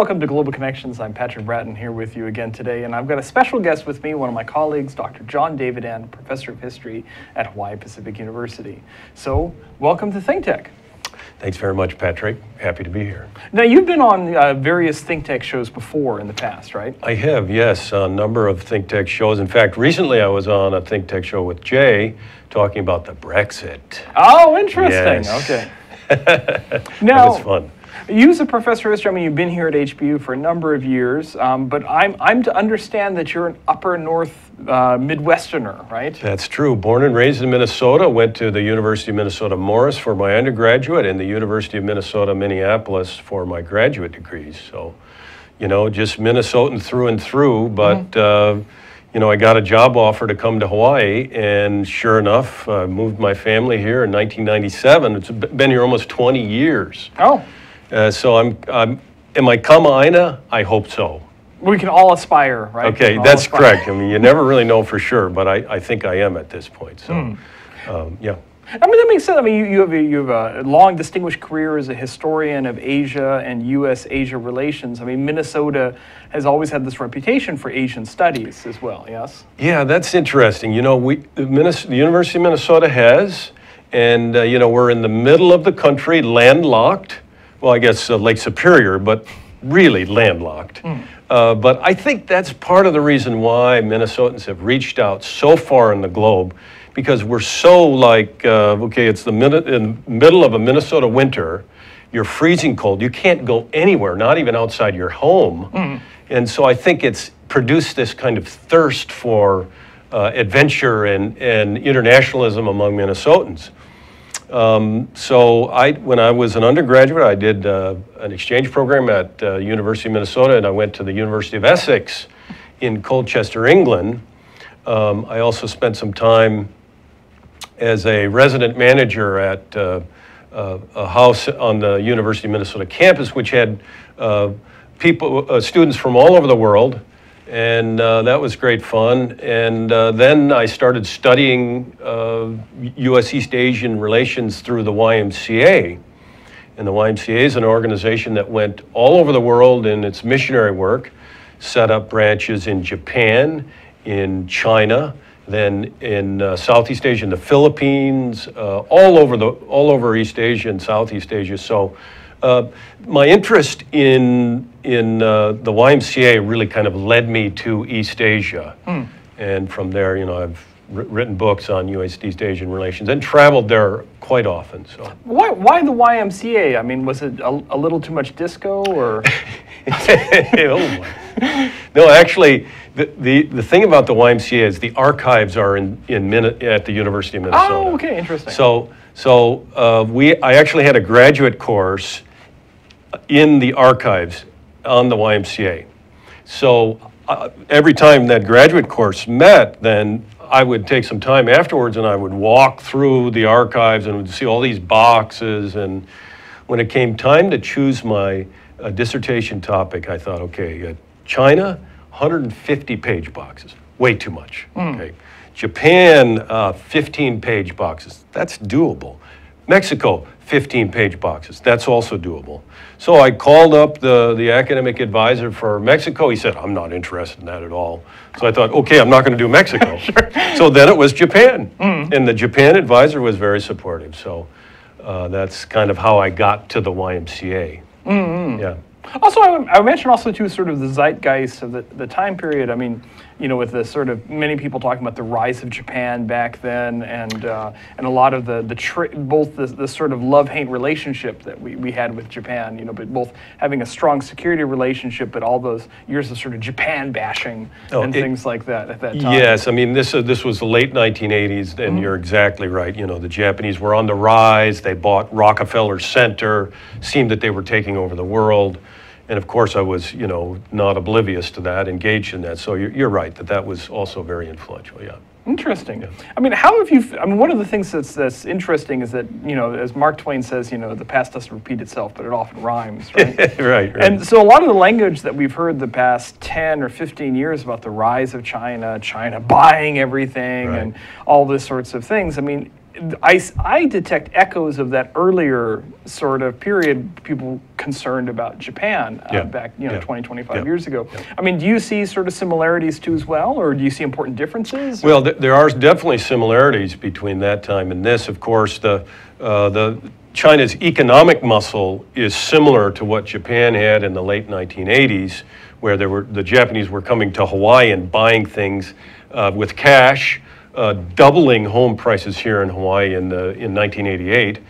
Welcome to Global Connections. I'm Patrick Bratton here with you again today, and I've got a special guest with me, one of my colleagues, Dr. Jon Davidann, Professor of History at Hawaii Pacific University. So, welcome to ThinkTech. Thanks very much, Patrick. Happy to be here. Now, you've been on various ThinkTech shows before in the past, right? I have, yes, a number of ThinkTech shows. In fact, recently I was on a ThinkTech show with Jay talking about the Brexit. Oh, interesting. Yes. Okay. Now, that was fun. You as a professor of history, I mean, you've been here at HPU for a number of years, but I'm to understand that you're an upper north Midwesterner, right? That's true. Born and raised in Minnesota, went to the University of Minnesota Morris for my undergraduate and the University of Minnesota Minneapolis for my graduate degrees. So, you know, just Minnesotan through and through, but, you know, I got a job offer to come to Hawaii, and sure enough, I moved my family here in 1997. It's been here almost 20 years. Oh. So am I Kama'aina? I hope so. We can all aspire, right? Okay, that's correct. I mean, you never really know for sure, but I think I am at this point, so, yeah. I mean, that makes sense. I mean, you have a long distinguished career as a historian of Asia and U.S.-Asia relations. I mean, Minnesota has always had this reputation for Asian studies as well, yes? Yeah, that's interesting. You know, the University of Minnesota has, and, you know, we're in the middle of the country, landlocked. Well, I guess Lake Superior, but really landlocked. But I think that's part of the reason why Minnesotans have reached out so far in the globe, because we're so like, okay, it's in the middle of a Minnesota winter, you're freezing cold, you can't go anywhere, not even outside your home. And so I think it's produced this kind of thirst for adventure and internationalism among Minnesotans. So when I was an undergraduate, I did an exchange program at University of Minnesota, and I went to the University of Essex in Colchester, England. I also spent some time as a resident manager at a house on the University of Minnesota campus, which had students from all over the world. And that was great fun. And then I started studying U.S. East Asian relations through the Y.M.C.A. And the Y.M.C.A. is an organization that went all over the world in its missionary work, set up branches in Japan, in China, then in Southeast Asia, in the Philippines, all over East Asia and Southeast Asia. So. My interest in the YMCA really kind of led me to East Asia. And from there, you know, I've written books on U.S. East Asian relations and traveled there quite often. So why the YMCA? I mean, was it a little too much disco or? No, actually, the thing about the YMCA is the archives are at the University of Minnesota. Oh, okay, interesting. So I actually had a graduate course in the archives on the YMCA. So every time that graduate course met, then I would take some time afterwards and I would walk through the archives and would see all these boxes. And when it came time to choose my dissertation topic, I thought, okay, China, 150 page boxes, way too much. Okay. Japan, 15 page boxes, that's doable. Mexico, 15 page boxes, that's also doable. So I called up the academic advisor for Mexico. He said, I'm not interested in that at all. So I thought, okay, I'm not gonna do Mexico. Sure. So then it was Japan. And the Japan advisor was very supportive. So that's kind of how I got to the YMCA. Yeah. Also, I mentioned also, too, sort of the zeitgeist of the time period. I mean, you know, with the sort of many people talking about the rise of Japan back then and a lot of both the sort of love-hate relationship that we had with Japan, you know, but both having a strong security relationship, but all those years of sort of Japan bashing and things like that at that time. Yes, I mean, this was the late 1980s, and you're exactly right. You know, the Japanese were on the rise. They bought Rockefeller Center, seemed that they were taking over the world. And of course, I was, you know, not oblivious to that, engaged in that. So you're right that was also very influential. Yeah. Interesting. Yeah. I mean, one of the things that's interesting is that, you know, as Mark Twain says, you know, the past doesn't repeat itself, but it often rhymes, right? Right. And so a lot of the language that we've heard the past 10 or 15 years about the rise of China, China buying everything, and all these sorts of things. I mean, I detect echoes of that earlier sort of period, people concerned about Japan back 20, 25 years ago. I mean, do you see sort of similarities too as well, or do you see important differences? Well, there are definitely similarities between that time and this. Of course, the China's economic muscle is similar to what Japan had in the late 1980s, where the Japanese were coming to Hawaii and buying things with cash, doubling home prices here in Hawaii in 1988,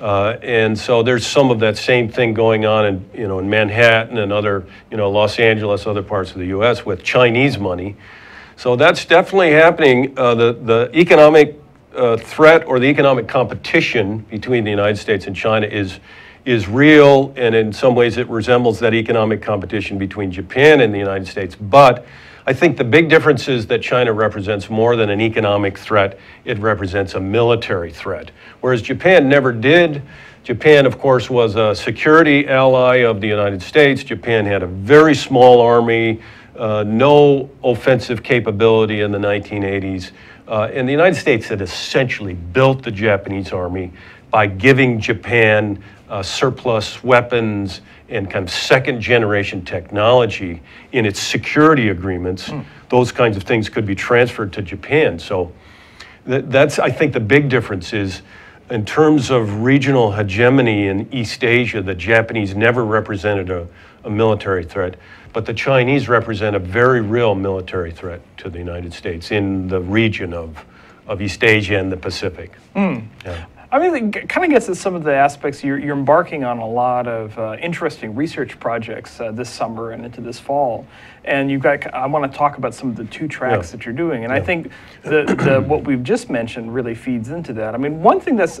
and so there's some of that same thing going on in in Manhattan and other Los Angeles, other parts of the U.S. with Chinese money. So that's definitely happening. The economic threat or the economic competition between the United States and China is real, and in some ways it resembles that economic competition between Japan and the United States, but I think the big difference is that China represents more than an economic threat, it represents a military threat, whereas Japan never did. Japan, of course, was a security ally of the United States. Japan had a very small army, no offensive capability in the 1980s, and the United States had essentially built the Japanese army by giving Japan surplus weapons and kind of second-generation technology in its security agreements. Those kinds of things could be transferred to Japan. So that's, I think, the big difference is, in terms of regional hegemony in East Asia, the Japanese never represented a military threat, but the Chinese represent a very real military threat to the United States in the region of East Asia and the Pacific. Yeah. I mean, it kind of gets at some of the aspects. You're embarking on a lot of interesting research projects this summer and into this fall, and you've got. I want to talk about some of the two tracks that you're doing, and I think what we've just mentioned really feeds into that. I mean, one thing that's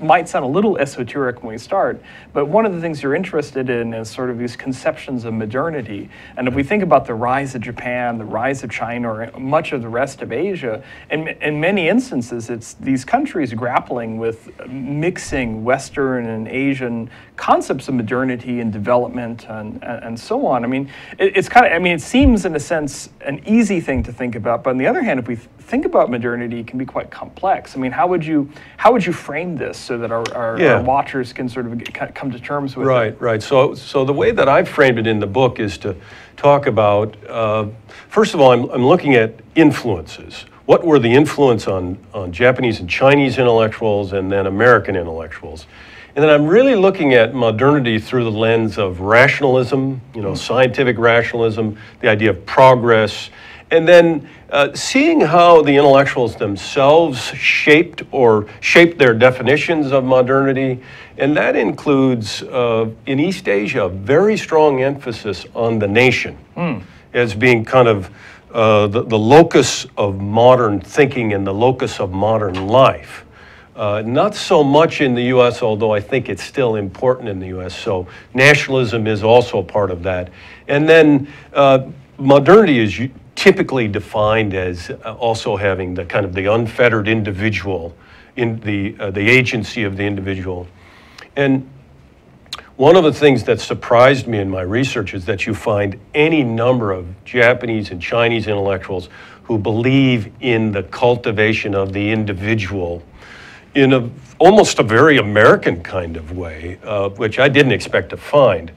might sound a little esoteric when we start, but one of the things you're interested in is sort of these conceptions of modernity, and if we think about the rise of Japan, the rise of China, or much of the rest of Asia, and in many instances, it's these countries grappling with mixing Western and Asian concepts of modernity and development and so on. I mean, it's kind of, I mean, it seems in a sense an easy thing to think about, but on the other hand, if we think about modernity, it can be quite complex. I mean, how would you frame this so that our watchers can sort of come to terms with it? Right. So the way that I've framed it in the book is to talk about, first of all, I'm looking at influences. What were the influence on Japanese and Chinese intellectuals and then American intellectuals? And then I'm really looking at modernity through the lens of rationalism, scientific rationalism, the idea of progress, and then seeing how the intellectuals themselves shaped their definitions of modernity. And that includes, in East Asia, a very strong emphasis on the nation as being kind of the locus of modern thinking and the locus of modern life. Not so much in the U.S., although I think it's still important in the U.S., so nationalism is also a part of that. And then modernity is typically defined as also having the kind of the unfettered individual, in the agency of the individual. And one of the things that surprised me in my research is that you find any number of Japanese and Chinese intellectuals who believe in the cultivation of the individual in almost a very American kind of way, which I didn't expect to find.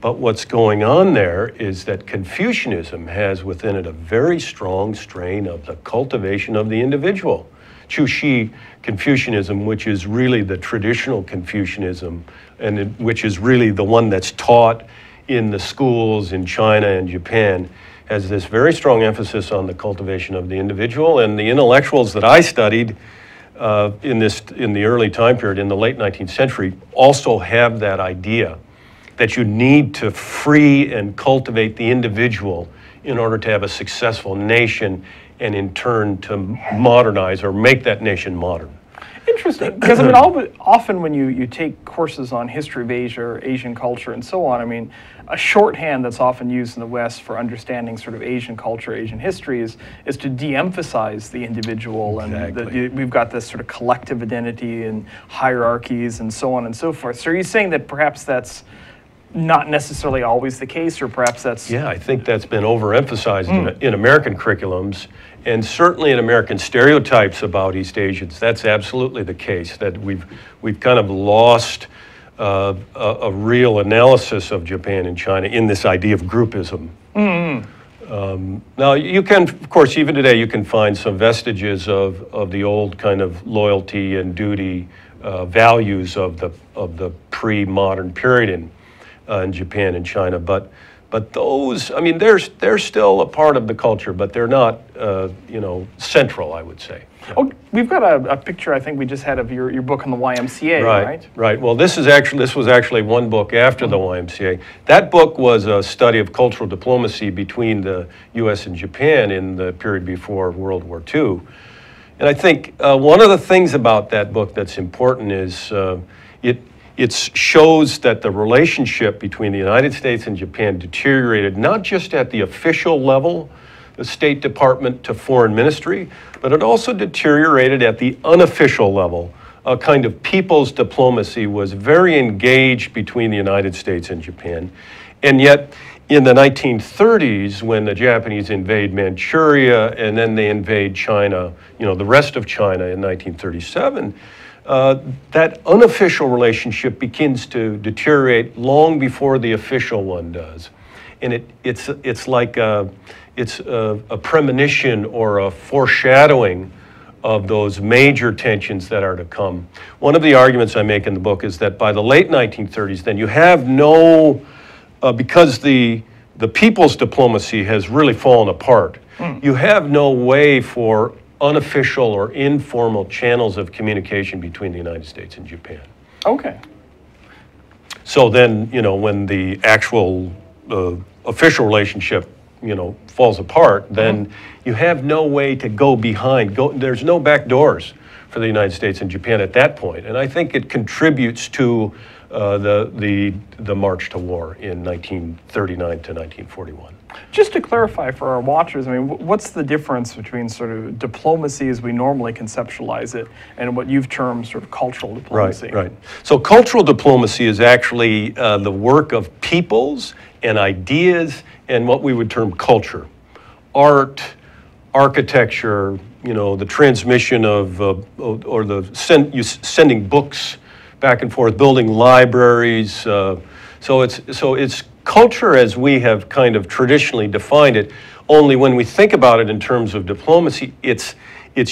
But what's going on there is that Confucianism has within it a very strong strain of the cultivation of the individual. Chu Shi Confucianism, which is really the traditional Confucianism, and which is really the one that's taught in the schools in China and Japan, has this very strong emphasis on the cultivation of the individual. And the intellectuals that I studied in the early time period, in the late 19th century, also have that idea that you need to free and cultivate the individual in order to have a successful nation, and in turn to modernize or make that nation modern. Interesting, because I mean, often when you take courses on history of Asia or Asian culture and so on, I mean, a shorthand that's often used in the West for understanding sort of Asian culture, Asian history is to de-emphasize the individual. Exactly. And we've got this sort of collective identity and hierarchies and so on and so forth. So are you saying that perhaps that's not necessarily always the case, or perhaps that's... Yeah, I think that's been overemphasized in American curriculums, and certainly in American stereotypes about East Asians. That's absolutely the case, that we've kind of lost a real analysis of Japan and China in this idea of groupism. Now, you can, of course, even today, you can find some vestiges of the old kind of loyalty and duty values of the pre-modern period in Japan and China, but those, I mean, they're still a part of the culture, but they're not, you know, central, I would say. Oh, we've got a picture I think we just had of your book on the YMCA, right? Right. Well, this was actually one book after the YMCA. That book was a study of cultural diplomacy between the U.S. and Japan in the period before World War II. And I think one of the things about that book that's important is it shows that the relationship between the United States and Japan deteriorated, not just at the official level, the State Department to Foreign Ministry, but it also deteriorated at the unofficial level. A kind of people's diplomacy was very engaged between the United States and Japan. And yet, in the 1930s, when the Japanese invade Manchuria and then they invade China, you know, the rest of China in 1937, that unofficial relationship begins to deteriorate long before the official one does. And it's like a premonition or a foreshadowing of those major tensions that are to come. One of the arguments I make in the book is that by the late 1930s, then you have no, because the people's diplomacy has really fallen apart, you have no way for unofficial or informal channels of communication between the United States and Japan. Okay. So then, you know, when the actual official relationship, you know, falls apart, then you have no way to go behind. There's no back doors for the United States and Japan at that point. And I think it contributes to the march to war in 1939 to 1941. Just to clarify for our watchers, I mean, what's the difference between sort of diplomacy as we normally conceptualize it and what you've termed sort of cultural diplomacy? Right. So cultural diplomacy is actually the work of peoples and ideas and what we would term culture, art, architecture, you know, the transmission of, or the sending books back and forth, building libraries. So it's culture as we have kind of traditionally defined it, only when we think about it in terms of diplomacy, it's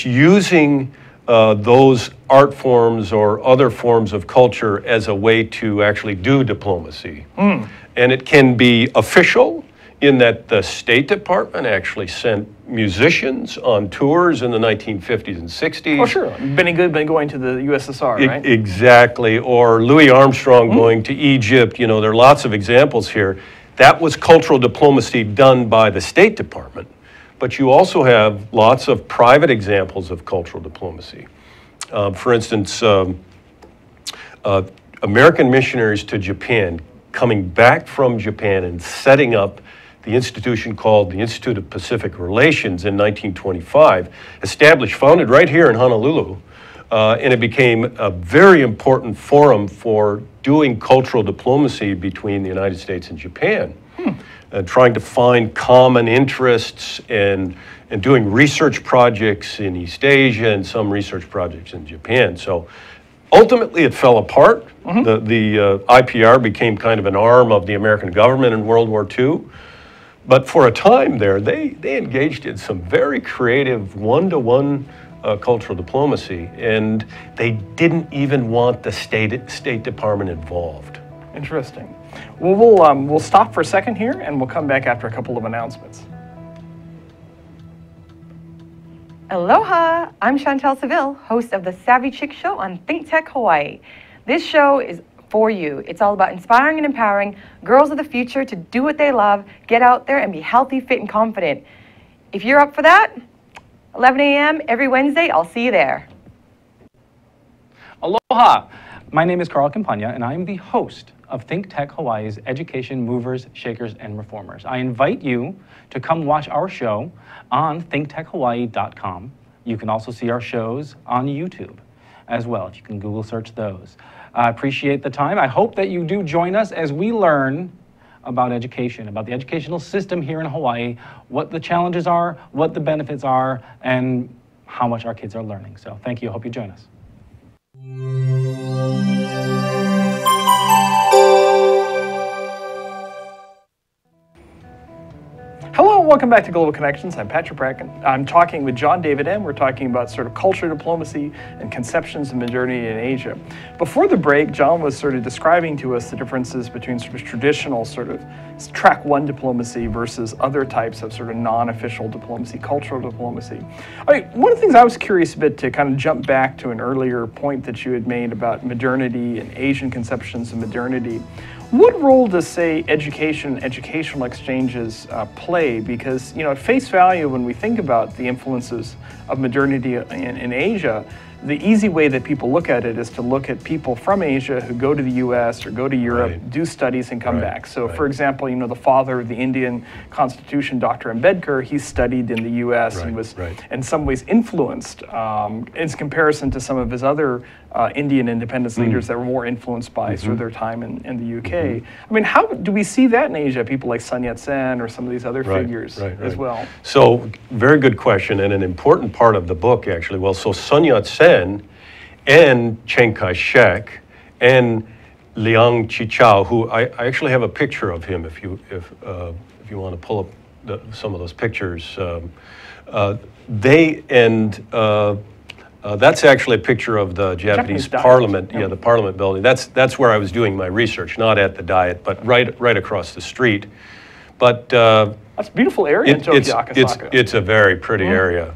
using those art forms or other forms of culture as a way to actually do diplomacy. And it can be official in that the State Department actually sent musicians on tours in the 1950s and 60s. Oh, sure. Benny Goodman going to the USSR, right? Exactly. Or Louis Armstrong going to Egypt. You know, there are lots of examples here. That was cultural diplomacy done by the State Department. But you also have lots of private examples of cultural diplomacy. For instance, American missionaries to Japan coming back from Japan and setting up the institution called the Institute of Pacific Relations in 1925, established, founded right here in Honolulu, and it became a very important forum for doing cultural diplomacy between the United States and Japan, trying to find common interests and doing research projects in East Asia and some research projects in Japan. So ultimately, it fell apart. The IPR became kind of an arm of the American government in World War II. But for a time there, they engaged in some very creative one-to-one cultural diplomacy, and they didn't even want the State Department involved. Interesting. Well, we'll stop for a second here, and we'll come back after a couple of announcements. Aloha! I'm Chantel Seville, host of the Savvy Chick Show on ThinkTech Hawaii. This show is for you. It's all about inspiring and empowering girls of the future to do what they love, get out there and be healthy, fit, and confident. If you're up for that, 11 a.m. every Wednesday, I'll see you there. Aloha! My name is Carl Campagna, and I am the host of ThinkTech Hawaii's Education Movers, Shakers, and Reformers. I invite you to come watch our show on thinktechhawaii.com. You can also see our shows on YouTube. as well, if you can Google search those. I appreciate the time. I hope that you do join us as we learn about education, about the educational system here in Hawaii, what the challenges are, what the benefits are, and how much our kids are learning. So thank you. I hope you join us. Hello, welcome back to Global Connections. I'm Patrick Bratton. I'm talking with Jon Davidann. We're talking about sort of culture diplomacy and conceptions of modernity in Asia. Before the break, Jon was sort of describing to us the differences between sort of traditional sort of track one diplomacy versus other types of sort of non-official diplomacy, cultural diplomacy. All right, one of the things I was curious a bit to kind of jump back to an earlier point that you had made about modernity and Asian conceptions of modernity. What role does, say, education and educational exchanges play? Because, you know, at face value, when we think about the influences of modernity in Asia, the easy way that people look at it is to look at people from Asia who go to the U.S. or go to Europe, right, do studies, and come right back. So, right, for example, you know, the father of the Indian Constitution, Dr. Ambedkar, he studied in the U.S. Right. And was, right, in some ways, influenced in comparison to some of his other Indian independence leaders that were more influenced by sort of their time in the U.K. I mean, how do we see that in Asia? People like Sun Yat-sen or some of these other figures as well. So, very good question, and an important part of the book, actually. Well, so Sun Yat-sen and Chiang Kai-shek and Liang Qichao, who I actually have a picture of him if you want to pull up some of those pictures. That's actually a picture of the Japanese Parliament, yeah, the Parliament building. That's where I was doing my research, not at the Diet, but right across the street. But that's a beautiful area in Tokyo, Akasaka. It's a very pretty area.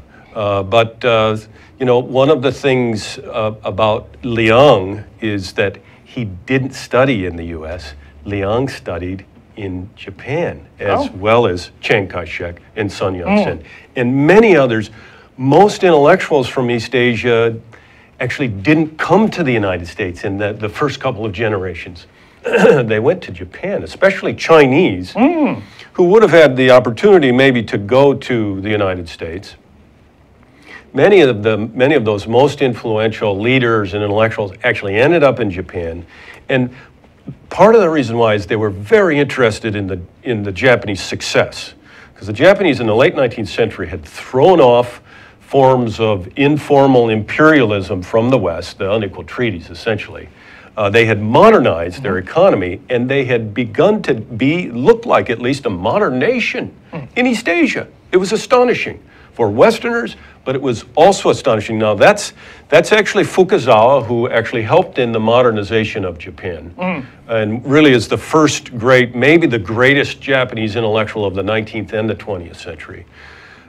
You know, one of the things about Liang is that he didn't study in the U.S. Liang studied in Japan, as well as Chiang Kai-shek and Sun Yat-sen, and many others. Most intellectuals from East Asia actually didn't come to the United States in the first couple of generations. They went to Japan, especially Chinese, who would have had the opportunity maybe to go to the United States. Many of those most influential leaders and intellectuals actually ended up in Japan, and part of the reason why is they were very interested in the Japanese success, because the Japanese in the late 19th century had thrown off forms of informal imperialism from the West, the unequal treaties essentially. They had modernized their economy, and they had begun to look like at least a modern nation in East Asia. It was astonishing for Westerners, but it was also astonishing. Now that's actually Fukuzawa, who actually helped in the modernization of Japan, and really is the first great, maybe the greatest Japanese intellectual of the 19th and the 20th century.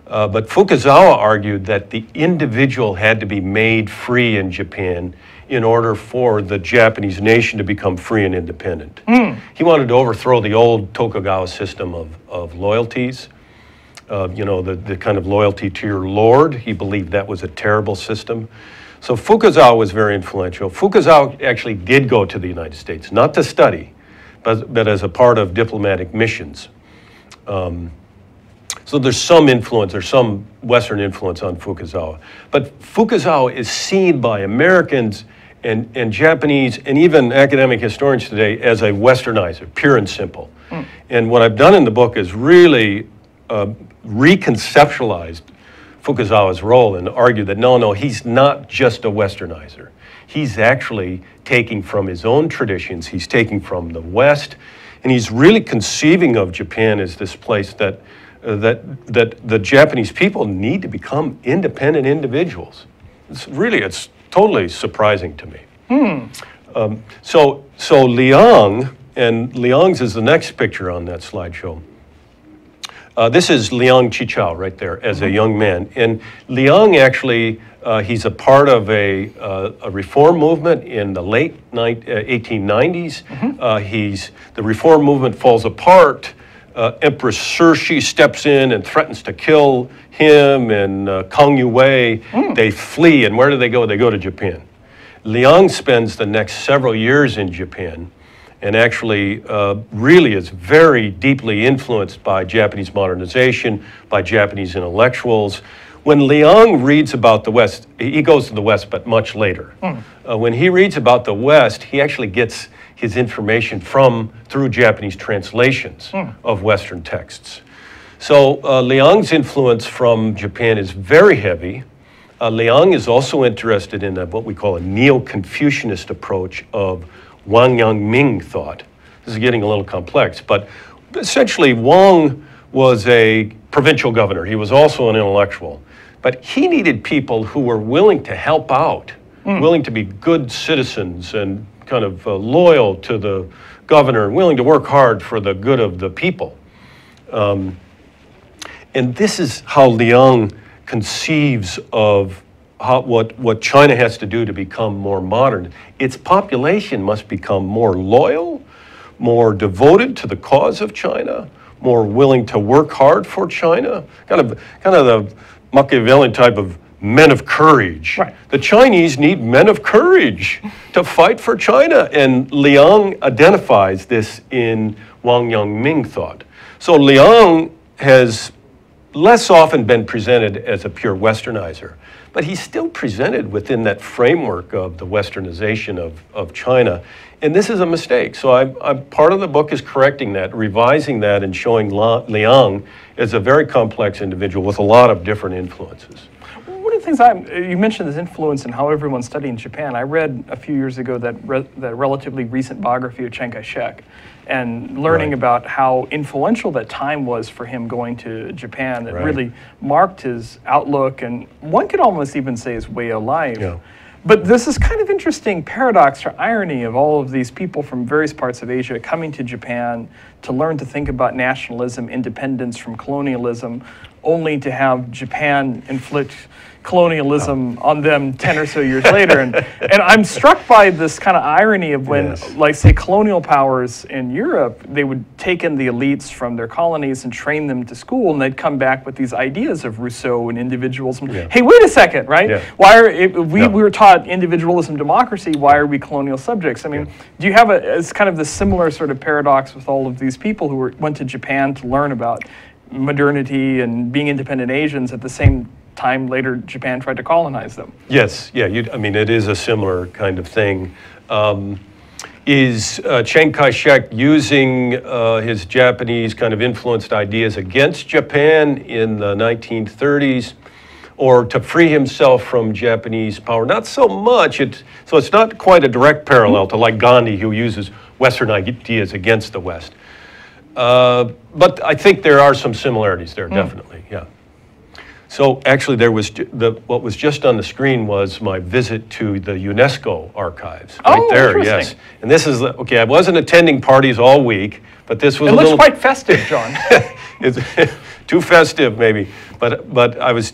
But Fukuzawa argued that the individual had to be made free in Japan in order for the Japanese nation to become free and independent. He wanted to overthrow the old Tokugawa system of loyalties. You know, the kind of loyalty to your lord. He believed that was a terrible system. So Fukuzawa was very influential. Fukuzawa actually did go to the United States, not to study, but as a part of diplomatic missions. So there's some influence, or some Western influence on Fukuzawa. But Fukuzawa is seen by Americans and Japanese and even academic historians today as a Westernizer, pure and simple. And what I've done in the book is really reconceptualized Fukuzawa's role and argued that no, he's not just a Westernizer. He's actually taking from his own traditions, he's taking from the West, and he's really conceiving of Japan as this place that, that the Japanese people need to become independent individuals. It's totally surprising to me. So Liang, and Liang's is the next picture on that slideshow. This is Liang Qichao right there as a young man. And Liang actually, he's a part of a reform movement in the late 1890s. The reform movement falls apart. Empress Cixi steps in and threatens to kill him and Kang Youwei. They flee, and where do they go? They go to Japan. Liang spends the next several years in Japan, and actually really is very deeply influenced by Japanese modernization, by Japanese intellectuals. When Liang reads about the West, he goes to the West, but much later. Mm. When he reads about the West, he actually gets his information through Japanese translations of Western texts. So Liang's influence from Japan is very heavy. Liang is also interested in what we call a neo-Confucianist approach of Wang Yangming thought. This is getting a little complex, but essentially Wang was a provincial governor. He was also an intellectual. But he needed people who were willing to help out, willing to be good citizens and kind of loyal to the governor, willing to work hard for the good of the people. And this is how Liang conceives of what China has to do to become more modern. Its population must become more loyal, more devoted to the cause of China, more willing to work hard for China, kind of the Machiavellian type of men of courage. Right. The Chinese need men of courage to fight for China, and Liang identifies this in Wang Yangming thought. So Liang has less often been presented as a pure Westernizer, but he's still presented within that framework of the Westernization of China. And this is a mistake. So part of the book is correcting that, revising that, and showing Liang as a very complex individual with a lot of different influences. One of the things you mentioned this influence and how everyone's studying Japan. I read a few years ago that relatively recent biography of Chiang Kai-shek, and learning about how influential that time was for him going to Japan. That really marked his outlook, and one could almost even say his way of life. Yeah. But this is kind of interesting paradox or irony of all of these people from various parts of Asia coming to Japan to learn to think about nationalism, independence from colonialism, only to have Japan inflict colonialism on them 10 or so years later. And I'm struck by this kind of irony of when, like say, colonial powers in Europe, they would take in the elites from their colonies and train them to school, and they'd come back with these ideas of Rousseau and individualism. Yeah. Hey, wait a second, right? Yeah. We were taught individualism, democracy, why are we colonial subjects? I mean, do you have it's kind of the similar sort of paradox with all of these people who went to Japan to learn about modernity and being independent Asians, at the same time later Japan tried to colonize them? Yes, yeah, I mean, it is a similar kind of thing. Is Chiang Kai-shek using his Japanese kind of influenced ideas against Japan in the 1930s, or to free himself from Japanese power? Not so much, so it's not quite a direct parallel to like Gandhi, who uses Western ideas against the West. But I think there are some similarities there, definitely, yeah. So actually there was, what was just on the screen was my visit to the UNESCO archives. Right there, yes. And this is, okay, I wasn't attending parties all week, but this was a little... It looks quite festive, John. It's too festive, maybe. But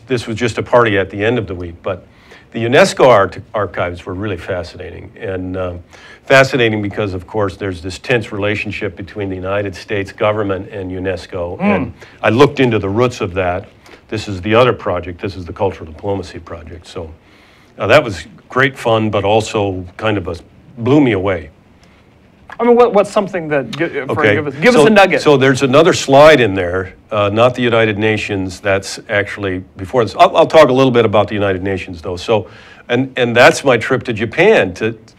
this was just a party at the end of the week. But the UNESCO archives were really fascinating. And fascinating because, of course, there's this tense relationship between the United States government and UNESCO. And I looked into the roots of that. This is the other project. This is the Cultural Diplomacy Project. So that was great fun, but also kind of blew me away. I mean, what's something that, give us a nugget. So there's another slide in there, not the United Nations. That's actually before this. I'll talk a little bit about the United Nations, though. So, and that's my trip to Japan. So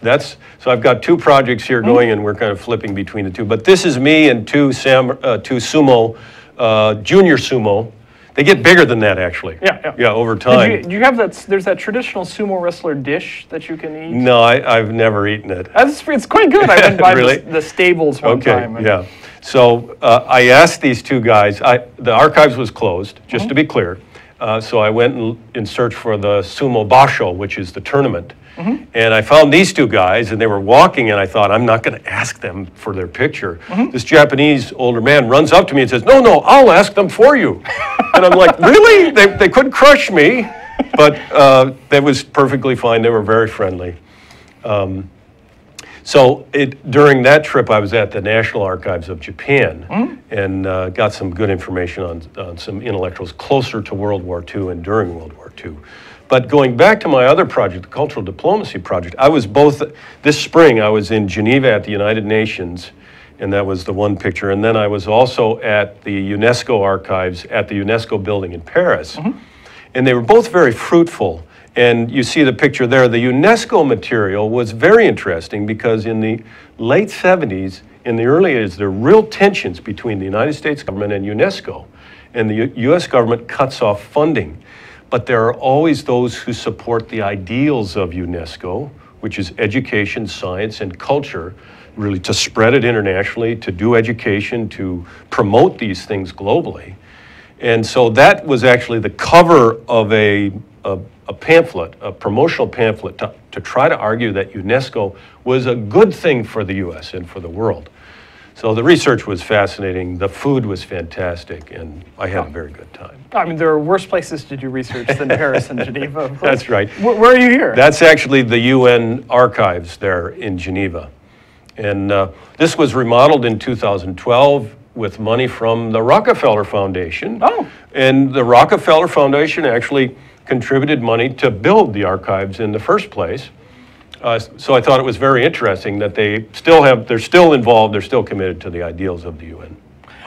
I've got two projects here going, and we're kind of flipping between the two. But this is me and two sumo, junior sumo. They get bigger than that, actually. Yeah, over time. Do you have that? There's that traditional sumo wrestler dish that you can eat. No, I've never eaten it. It's quite good. I went by really? the stables one time. Okay, yeah. So I asked these two guys. The archives was closed, just to be clear. So I went in search for the sumo basho, which is the tournament. And I found these two guys, and they were walking, and I thought, I'm not going to ask them for their picture. This Japanese older man runs up to me and says, no, I'll ask them for you. And I'm like, really? They could crush me, but that was perfectly fine. They were very friendly. During that trip, I was at the National Archives of Japan and got some good information on some intellectuals closer to World War II and during World War II. But going back to my other project, the Cultural Diplomacy Project, this spring I was in Geneva at the United Nations, and that was the one picture. And then I was also at the UNESCO archives at the UNESCO building in Paris. And they were both very fruitful. And you see the picture there. The UNESCO material was very interesting because in the late 70s, in the early 80s, there were real tensions between the United States government and UNESCO. And the U.S. government cuts off funding. But there are always those who support the ideals of UNESCO, which is education, science, and culture, really to spread it internationally, to do education, to promote these things globally. And so that was actually the cover of a pamphlet, a promotional pamphlet, to try to argue that UNESCO was a good thing for the U.S. and for the world. So the research was fascinating, the food was fantastic, and I had a very good time. I mean, there are worse places to do research than Paris and Geneva. That's right. Where are you here? That's actually the UN archives there in Geneva. And this was remodeled in 2012 with money from the Rockefeller Foundation. Oh. And the Rockefeller Foundation actually contributed money to build the archives in the first place. So I thought it was very interesting that they still have, they're still involved, they're still committed to the ideals of the UN.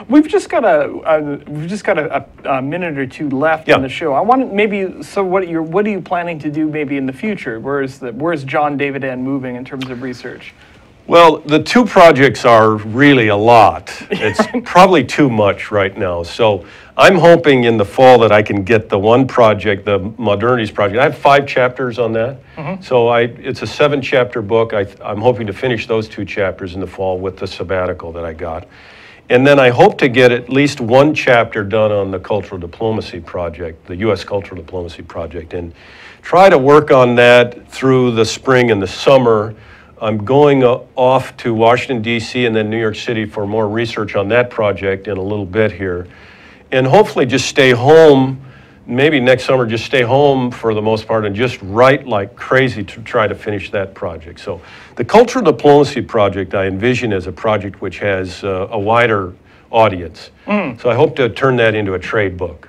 We've just got a minute or two left on the show. I want to maybe, so what are you planning to do maybe in the future? Where's Jon Davidann moving in terms of research? Well, the two projects are really a lot. It's probably too much right now. So I'm hoping in the fall that I can get the one project, the Modernities Project. I have 5 chapters on that. Mm-hmm. So it's a 7-chapter book. I'm hoping to finish those 2 chapters in the fall with the sabbatical that I got. And then I hope to get at least 1 chapter done on the Cultural Diplomacy Project, the U.S. Cultural Diplomacy Project, and try to work on that through the spring and the summer. I'm going off to Washington, D.C. and then New York City for more research on that project in a little bit here. And hopefully just stay home, maybe next summer, just stay home for the most part and just write like crazy to try to finish that project. So the Cultural Diplomacy Project I envision as a project which has a wider audience. Mm. So I hope to turn that into a trade book.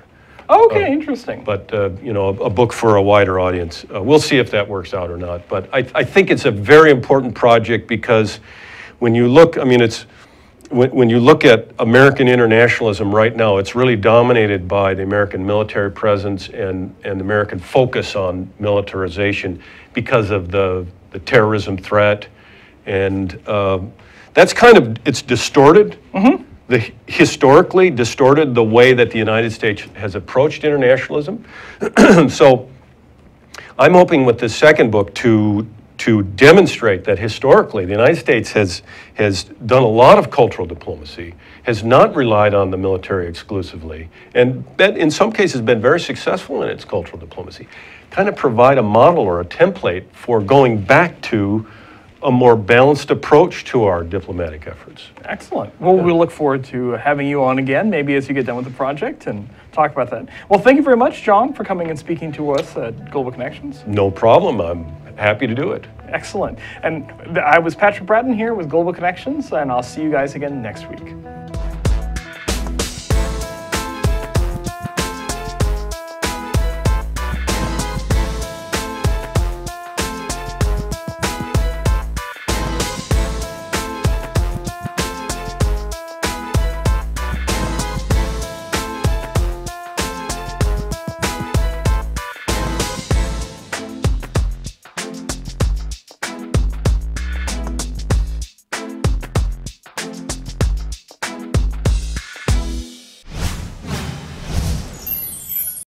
Okay, interesting. But, you know, a book for a wider audience. We'll see if that works out or not. But I think it's a very important project because when you look, I mean, it's, when you look at American internationalism right now, it's really dominated by the American military presence and the American focus on militarization because of the terrorism threat. And that's kind of, it's distorted. Mm-hmm. Historically distorted the way that the United States has approached internationalism. So I'm hoping with this second book to demonstrate that historically the United States has done a lot of cultural diplomacy, has not relied on the military exclusively, and in some cases been very successful in its cultural diplomacy. Kind of provide a model or a template for going back to a more balanced approach to our diplomatic efforts. Excellent. Well, we'll look forward to having you on again, maybe as you get done with the project, and talk about that. Well, thank you very much, Jon, for coming and speaking to us at Global Connections. No problem. I'm happy to do it. Excellent. And I was Patrick Bratton here with Global Connections, and I'll see you guys again next week.